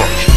much.